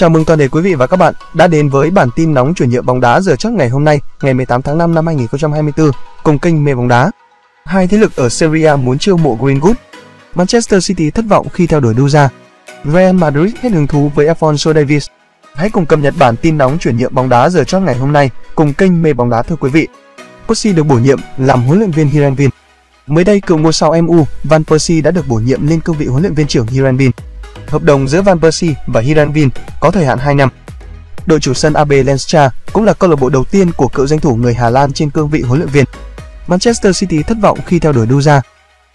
Chào mừng toàn thể quý vị và các bạn đã đến với bản tin nóng chuyển nhượng bóng đá giờ giấc ngày hôm nay, ngày 18 tháng 5 năm 2024, cùng kênh Mê Bóng Đá. Hai thế lực ở Serie A muốn chiêu mộ Greenwood. Manchester City thất vọng khi theo đuổi Dujar. Real Madrid hết hứng thú với Alphonso Davies. Hãy cùng cập nhật bản tin nóng chuyển nhượng bóng đá giờ giấc ngày hôm nay cùng kênh Mê Bóng Đá thưa quý vị. Pochi được bổ nhiệm làm huấn luyện viên Hirlandin. Mới đây, cựu ngôi sao MU Van Persie đã được bổ nhiệm lên cương vị huấn luyện viên trưởng Hirlandin. Hợp đồng giữa Van Persie và Heerenveen có thời hạn 2 năm. Đội chủ sân AB Lenstra cũng là câu lạc bộ đầu tiên của cựu danh thủ người Hà Lan trên cương vị huấn luyện viên. Manchester City thất vọng khi theo đuổi Dujar.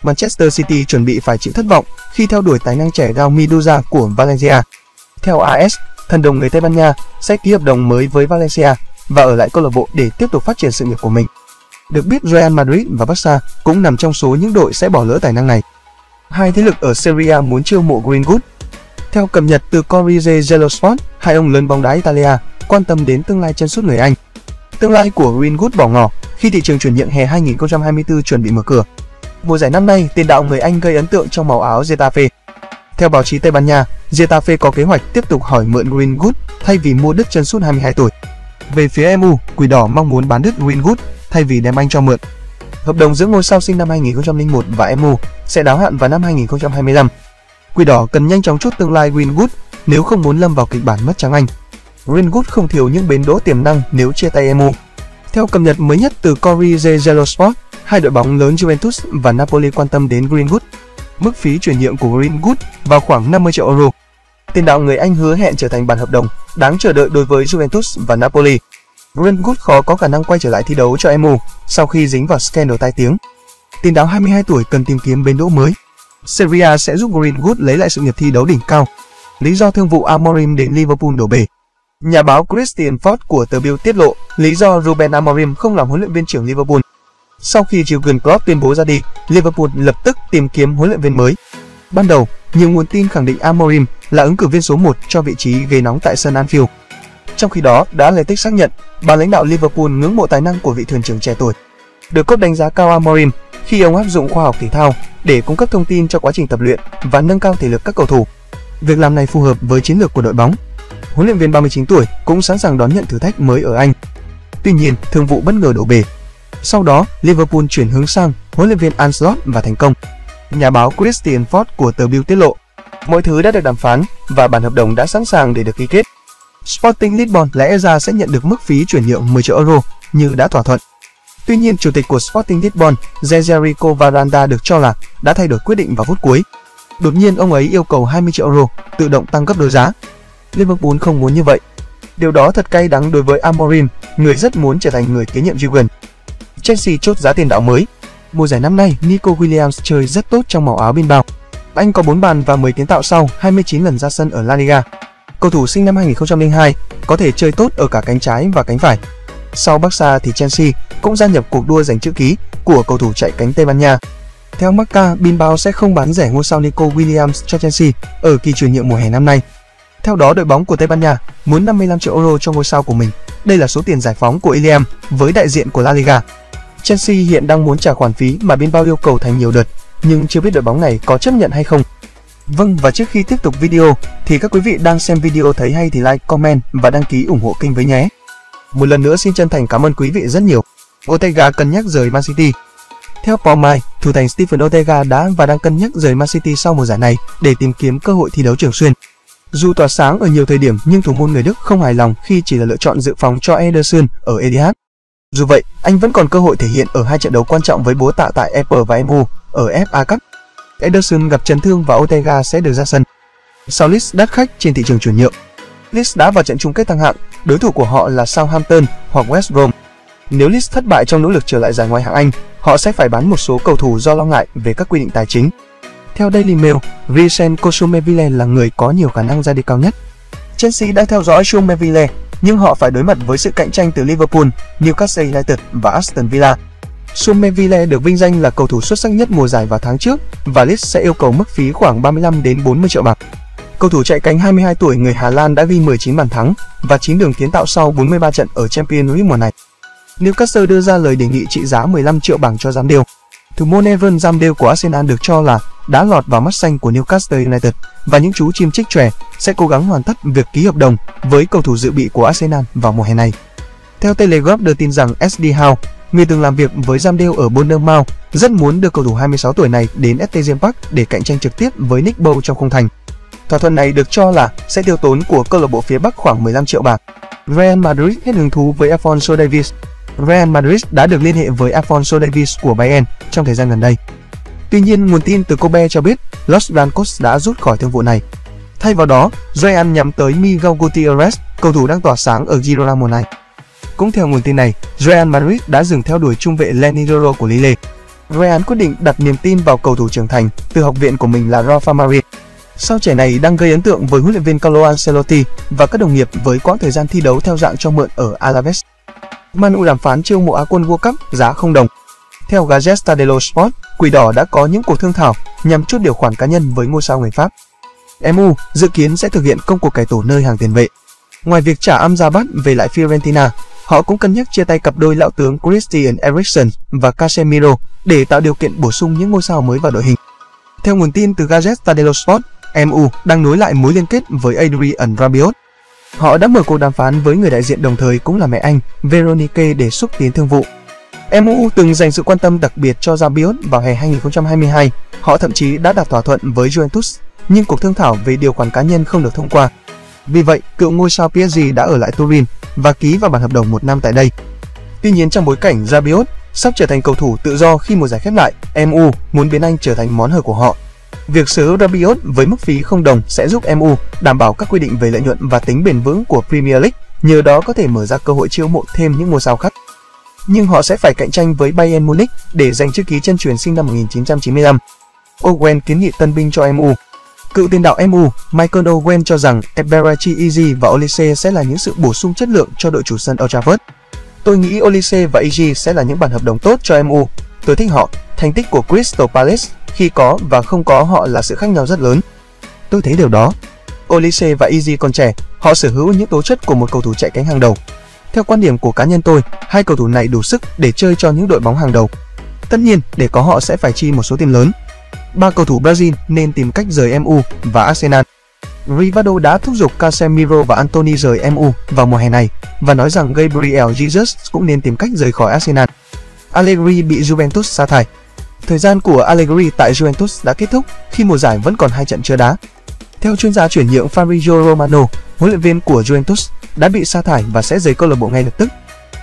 Manchester City chuẩn bị phải chịu thất vọng khi theo đuổi tài năng trẻ Raúl Dujar của Valencia. Theo AS, thần đồng người Tây Ban Nha sẽ ký hợp đồng mới với Valencia và ở lại câu lạc bộ để tiếp tục phát triển sự nghiệp của mình. Được biết, Real Madrid và Barca cũng nằm trong số những đội sẽ bỏ lỡ tài năng này. Hai thế lực ở Serie A muốn chiêu mộ Greenwood. Theo cập nhật từ Corriere dello Sport, hai ông lớn bóng đá Italia quan tâm đến tương lai chân sút người Anh. Tương lai của Greenwood bỏ ngỏ khi thị trường chuyển nhượng hè 2024 chuẩn bị mở cửa. Mùa giải năm nay, tiền đạo người Anh gây ấn tượng trong màu áo Zetafe. Theo báo chí Tây Ban Nha, Zetafe có kế hoạch tiếp tục hỏi mượn Greenwood thay vì mua đứt chân sút 22 tuổi. Về phía MU, Quỷ Đỏ mong muốn bán đứt Greenwood thay vì đem anh cho mượn. Hợp đồng giữa ngôi sao sinh năm 2001 và MU sẽ đáo hạn vào năm 2025. Quỷ Đỏ cần nhanh chóng chốt tương lai Greenwood nếu không muốn lâm vào kịch bản mất trắng Anh. Greenwood không thiếu những bến đỗ tiềm năng nếu chia tay MU. Theo cập nhật mới nhất từ Corriere dello Sport, hai đội bóng lớn Juventus và Napoli quan tâm đến Greenwood. Mức phí chuyển nhượng của Greenwood vào khoảng 50 triệu euro. Tiền đạo người Anh hứa hẹn trở thành bản hợp đồng đáng chờ đợi đối với Juventus và Napoli. Greenwood khó có khả năng quay trở lại thi đấu cho MU sau khi dính vào scandal tai tiếng. Tiền đạo 22 tuổi cần tìm kiếm bến đỗ mới. Serie A sẽ giúp Greenwood lấy lại sự nghiệp thi đấu đỉnh cao. Lý do thương vụ Amorim đến Liverpool đổ bể. Nhà báo Christian Ford của tờ Bild tiết lộ lý do Ruben Amorim không làm huấn luyện viên trưởng Liverpool. Sau khi Jurgen Klopp tuyên bố ra đi, Liverpool lập tức tìm kiếm huấn luyện viên mới. Ban đầu, nhiều nguồn tin khẳng định Amorim là ứng cử viên số 1 cho vị trí ghế nóng tại sân Anfield. Trong khi đó, The Athletic xác nhận ban lãnh đạo Liverpool ngưỡng mộ tài năng của vị thuyền trưởng trẻ tuổi. Được Klopp đánh giá cao Amorim khi ông áp dụng khoa học thể thao để cung cấp thông tin cho quá trình tập luyện và nâng cao thể lực các cầu thủ. Việc làm này phù hợp với chiến lược của đội bóng. Huấn luyện viên 39 tuổi cũng sẵn sàng đón nhận thử thách mới ở Anh. Tuy nhiên, thương vụ bất ngờ đổ bể. Sau đó, Liverpool chuyển hướng sang huấn luyện viên Ancelotti và thành công. Nhà báo Christian Ford của tờ Bild tiết lộ, mọi thứ đã được đàm phán và bản hợp đồng đã sẵn sàng để được ký kết. Sporting Lisbon lẽ ra sẽ nhận được mức phí chuyển nhượng 10 triệu euro như đã thỏa thuận. Tuy nhiên, chủ tịch của Sporting Lisbon, Jerry Varanda được cho là đã thay đổi quyết định vào phút cuối. Đột nhiên, ông ấy yêu cầu 20 triệu euro, tự động tăng gấp đôi giá. Liverpool không muốn như vậy. Điều đó thật cay đắng đối với Amorim, người rất muốn trở thành người kế nhiệm Jurgen. Chelsea chốt giá tiền đạo mới. Mùa giải năm nay, Nico Williams chơi rất tốt trong màu áo Bilbao. Anh có 4 bàn và 10 kiến tạo sau 29 lần ra sân ở La Liga. Cầu thủ sinh năm 2002 có thể chơi tốt ở cả cánh trái và cánh phải. Sau Barca thì Chelsea cũng gia nhập cuộc đua giành chữ ký của cầu thủ chạy cánh Tây Ban Nha. Theo Marca, Bilbao sẽ không bán rẻ ngôi sao Nico Williams cho Chelsea ở kỳ chuyển nhượng mùa hè năm nay. Theo đó, đội bóng của Tây Ban Nha muốn 55 triệu euro cho ngôi sao của mình. Đây là số tiền giải phóng của Williams với đại diện của La Liga. Chelsea hiện đang muốn trả khoản phí mà Bilbao yêu cầu thành nhiều đợt, nhưng chưa biết đội bóng này có chấp nhận hay không. Vâng, và trước khi tiếp tục video thì các quý vị đang xem video thấy hay thì like, comment và đăng ký ủng hộ kênh với nhé. Một lần nữa xin chân thành cảm ơn quý vị rất nhiều. Ortega cân nhắc rời Man City. Theo Paul May, thủ thành Steven Ortega đã và đang cân nhắc rời Man City sau mùa giải này để tìm kiếm cơ hội thi đấu thường xuyên. Dù tỏa sáng ở nhiều thời điểm nhưng thủ môn người Đức không hài lòng khi chỉ là lựa chọn dự phòng cho Ederson ở Etihad. Dù vậy, anh vẫn còn cơ hội thể hiện ở hai trận đấu quan trọng với bố tạ tại EPL và MU ở FA Cup. Ederson gặp chấn thương và Ortega sẽ được ra sân. Sau Leeds đắt khách trên thị trường chuyển nhượng. Leeds đã vào trận chung kết thăng hạng, đối thủ của họ là Southampton hoặc West Brom. Nếu Leeds thất bại trong nỗ lực trở lại giải Ngoại hạng Anh, họ sẽ phải bán một số cầu thủ do lo ngại về các quy định tài chính. Theo Daily Mail, Vincent Kosoumeville là người có nhiều khả năng ra đi cao nhất. Chelsea đã theo dõi Kosoumeville, nhưng họ phải đối mặt với sự cạnh tranh từ Liverpool, Newcastle United và Aston Villa. Kosoumeville được vinh danh là cầu thủ xuất sắc nhất mùa giải vào tháng trước và Leeds sẽ yêu cầu mức phí khoảng 35 đến 40 triệu bạc. Cầu thủ chạy cánh 22 tuổi người Hà Lan đã ghi 19 bàn thắng và 9 đường kiến tạo sau 43 trận ở Champions League mùa này. Newcastle đưa ra lời đề nghị trị giá 15 triệu bảng cho giám điều. thủ môn Evan Zamdale của Arsenal được cho là đã lọt vào mắt xanh của Newcastle United và những chú chim chích chòe sẽ cố gắng hoàn tất việc ký hợp đồng với cầu thủ dự bị của Arsenal vào mùa hè này. Theo Telegraph đưa tin rằng SD Howe, người từng làm việc với Zamdale ở Bournemouth, rất muốn đưa cầu thủ 26 tuổi này đến STG Park để cạnh tranh trực tiếp với Nick Bow trong khung thành. Thỏa thuận này được cho là sẽ tiêu tốn của câu lạc bộ phía Bắc khoảng 15 triệu bạc. Real Madrid hết hứng thú với Alphonso Davies. Real Madrid đã được liên hệ với Alphonso Davies của Bayern trong thời gian gần đây. Tuy nhiên, nguồn tin từ Kobe cho biết Los Blancos đã rút khỏi thương vụ này. Thay vào đó, Real nhắm tới Miguel Gutierrez, cầu thủ đang tỏa sáng ở Girona mùa này. Cũng theo nguồn tin này, Real Madrid đã dừng theo đuổi trung vệ Leniro của Lille. Real quyết định đặt niềm tin vào cầu thủ trưởng thành từ học viện của mình là Rafa Marin. Sao trẻ này đang gây ấn tượng với huấn luyện viên Carlo Ancelotti và các đồng nghiệp với quãng thời gian thi đấu theo dạng cho mượn ở Alaves. Man U đàm phán chiêu mộ Á quân World Cup giá $0. Theo Gazzetta dello Sport, Quỷ Đỏ đã có những cuộc thương thảo nhằm chốt điều khoản cá nhân với ngôi sao người Pháp. MU dự kiến sẽ thực hiện công cuộc cải tổ nơi hàng tiền vệ. Ngoài việc trả Amrabat về lại Fiorentina, họ cũng cân nhắc chia tay cặp đôi lão tướng Christian Eriksen và Casemiro để tạo điều kiện bổ sung những ngôi sao mới vào đội hình. Theo nguồn tin từ Gazzetta dello Sport, MU đang nối lại mối liên kết với Adrian Rabiot. Họ đã mở cuộc đàm phán với người đại diện đồng thời cũng là mẹ anh, Veronique, để xúc tiến thương vụ. MU từng dành sự quan tâm đặc biệt cho Rabiot vào hè 2022. Họ thậm chí đã đạt thỏa thuận với Juventus, nhưng cuộc thương thảo về điều khoản cá nhân không được thông qua. Vì vậy, cựu ngôi sao PSG đã ở lại Turin và ký vào bản hợp đồng 1 năm tại đây. Tuy nhiên, trong bối cảnh Rabiot sắp trở thành cầu thủ tự do khi mùa giải khép lại, MU muốn biến anh trở thành món hời của họ. Việc sở hữu Rabiot với mức phí $0 sẽ giúp MU đảm bảo các quy định về lợi nhuận và tính bền vững của Premier League, nhờ đó có thể mở ra cơ hội chiêu mộ thêm những ngôi sao khác. Nhưng họ sẽ phải cạnh tranh với Bayern Munich để giành chữ ký chân truyền sinh năm 1995. Owen kiến nghị tân binh cho MU. Cựu tiền đạo MU Michael Owen cho rằng Eberachi Eji và Olise sẽ là những sự bổ sung chất lượng cho đội chủ sân Old Trafford. Tôi nghĩ Olise và Eji sẽ là những bản hợp đồng tốt cho MU. Tôi thích họ. Thành tích của Crystal Palace khi có và không có họ là sự khác nhau rất lớn. Tôi thấy điều đó. Olise và Eji còn trẻ, họ sở hữu những tố chất của một cầu thủ chạy cánh hàng đầu. Theo quan điểm của cá nhân tôi, hai cầu thủ này đủ sức để chơi cho những đội bóng hàng đầu. Tất nhiên, để có họ sẽ phải chi một số tiền lớn. Ba cầu thủ Brazil nên tìm cách rời MU và Arsenal. Rivaldo đã thúc giục Casemiro và Antony rời MU vào mùa hè này và nói rằng Gabriel Jesus cũng nên tìm cách rời khỏi Arsenal. Allegri bị Juventus sa thải. Thời gian của Allegri tại Juventus đã kết thúc khi mùa giải vẫn còn 2 trận chưa đá. Theo chuyên gia chuyển nhượng Fabrizio Romano, huấn luyện viên của Juventus đã bị sa thải và sẽ rời câu lạc bộ ngay lập tức.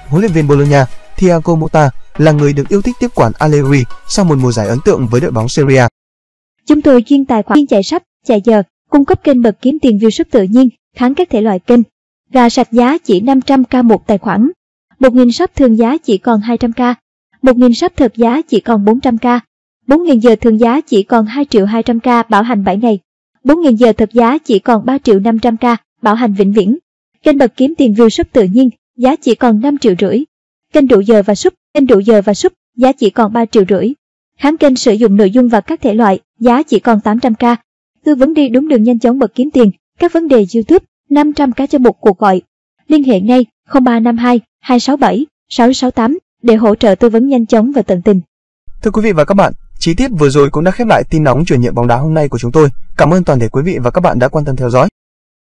Huấn luyện viên Bologna, Thiago Motta, là người được yêu thích tiếp quản Allegri sau một mùa giải ấn tượng với đội bóng Serie A. Chúng tôi chuyên tài khoản chuyên chạy sách, chạy giờ, cung cấp kênh bật kiếm tiền view rất tự nhiên, kháng các thể loại kênh. Gà sạch giá chỉ 500k một tài khoản, 1.000 sắp thường giá chỉ còn 200k, 1.000 sắp thật giá chỉ còn 400k, 4.000 giờ thường giá chỉ còn 2.200k, bảo hành 7 ngày, 4.000 giờ thật giá chỉ còn 3.500k, bảo hành vĩnh viễn. Kênh bật kiếm tiền view sub tự nhiên, giá chỉ còn 5.5 triệu. Kênh đủ giờ và sub, giá chỉ còn 3.5 triệu. Khám kênh sử dụng nội dung và các thể loại, giá chỉ còn 800k. Tư vấn đi đúng đường nhanh chóng bật kiếm tiền, các vấn đề YouTube, 500k cho một cuộc gọi. Liên hệ ngay 0352 267 668 để hỗ trợ tư vấn nhanh chóng và tận tình. Thưa quý vị và các bạn, chi tiết vừa rồi cũng đã khép lại tin nóng chuyển nhượng bóng đá hôm nay của chúng tôi. Cảm ơn toàn thể quý vị và các bạn đã quan tâm theo dõi.